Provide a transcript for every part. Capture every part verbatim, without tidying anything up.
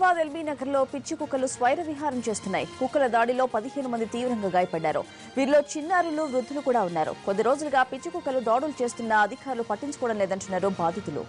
Hyderabad LB నగర్లో పిచ్చి కుక్కలు స్వైర విహారం చేస్తున్నాయి. కుక్కల దాడిలో పదిహేను మంది తీవ్రంగా గాయపడ్డారు. వీరిలో చిన్నారులు, వృద్ధులు కూడా ఉన్నారు. కొద్ది రోజులుగా పిచ్చి కుక్కలు దాడులు చేస్తున్నా అధికారులు పట్టించుకోవడం లేదంటున్నారు బాధితులు.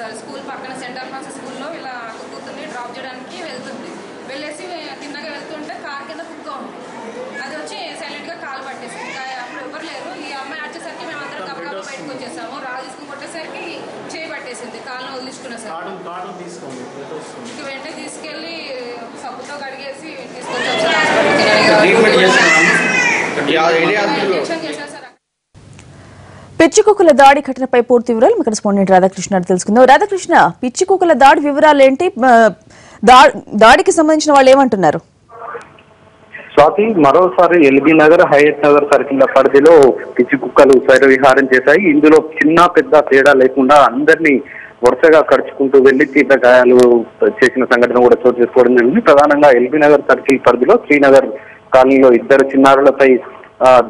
सर स्कूल पक्कन सेंटर पास स्कूलों इला कुक्कुतुंदी ड्राप चेयडानिकी वेल्तुंदी वेल्लेसी तिन्नगा वेल्तुंटे कार किंद कुक्क अदि वच्ची सैलेंट गा काल पट्टेसिंदी अप्पुडु एवरु लेरु ई अम्मायि वच्चेसरिकी मेमंदरम कपड़ा बयटिकी वच्चेसामु राल तीसुकुनि कोट्टेसरिकी चेयि पट्टेसिंदी कालुनु वदिलिंचुकुन्ना सर कालुनु कालुनु तीसुकोंडि फोटोस वेंटने तीसुकेल्ली सब्बुतो कडिगेसी तीसुकोच्चारु ट्रीटमेंट चेसामु या एरिया हास्पिटल పిచ్చికుక్కల దాడి ఘటనపై పూర్తి వివరాలు మా కరెస్పాండెంట్ రాధాకృష్ణ తెలుసుకుందాం. రాధాకృష్ణ, పిచ్చికుక్కల దాడి వివరాలు ఏంటి? దాడికి సంబంధించిన వాళ్ళు ఏమంటున్నారు? స్వాతి, మరోసారి ఎల్బీ నగర్ హయత్ నగర్ సర్కిల్ పరిధిలో పిచ్చికుక్కలు స్వైర విహారం చేశాయి. ఇందులో చిన్న పెద్ద తేడా లేకుండా అందరినీ వరుసగా కరుచుకుంటూ వెళ్లి తీవ్ర గాయాలు చేసిన సంఘటన కూడా చోటు చేసుకోవడం జరిగింది. ప్రధానంగా ఎల్బీ నగర్ సర్కిల్ పరిధిలో శ్రీనగర్ కాలనీలో ఇద్దరు చిన్నారులపై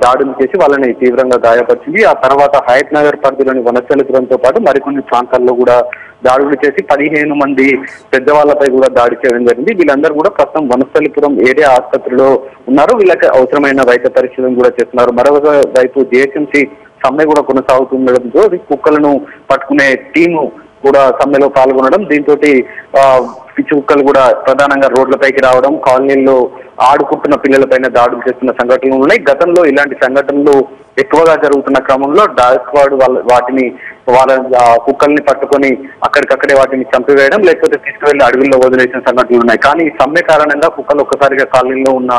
దాడులు చేసి వాళ్ళని తీవ్రంగా గాయపరిచింది. ఆ తర్వాత హయత్ నగర్ పరిధిలోని వనశలిపురంతో పాటు మరికొన్ని ప్రాంతాల్లో కూడా దాడులు చేసి పదిహేను మంది పెద్దవాళ్లపై కూడా దాడి చేయడం జరిగింది. వీళ్ళందరూ కూడా ప్రస్తుతం వనశలిపురం ఏరియా ఆసుపత్రిలో ఉన్నారు. వీళ్ళకి అవసరమైన వైద్య పరిశీలన కూడా చేస్తున్నారు. మరోవైపు జిహెచ్ఎంసీ సమ్మె కూడా కొనసాగుతుండటంతో కుక్కలను పట్టుకునే టీము కూడా సమ్మెలో పాల్గొనడం, దీంతో ఆ పిచ్చి కుక్కలు కూడా ప్రధానంగా రోడ్లపైకి రావడం, కాలనీల్లో ఆడుకుంటున్న పిల్లలపైన దాడులు చేస్తున్న సంఘటనలు ఉన్నాయి. గతంలో ఇలాంటి సంఘటనలు ఎక్కువగా జరుగుతున్న క్రమంలో డాక్వాడ్ వాళ్ళ వాటిని వాళ్ళ కుక్కల్ని పట్టుకొని అక్కడికక్కడే వాటిని చంపివేయడం, లేకపోతే తీసుకువెళ్లి అడవిలో వదిలేసిన సంఘటనలు ఉన్నాయి. కానీ ఈ సమ్మె కారణంగా కుక్కలు ఒక్కసారిగా కాలనీలో ఉన్న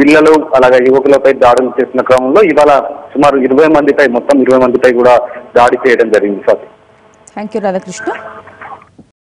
పిల్లలు అలాగే యువకులపై దాడులు చేసిన క్రమంలో ఇవాళ సుమారు ఇరవై మందిపై మొత్తం ఇరవై మందిపై కూడా దాడి చేయడం జరిగింది. Sir thank you Radhakrishna.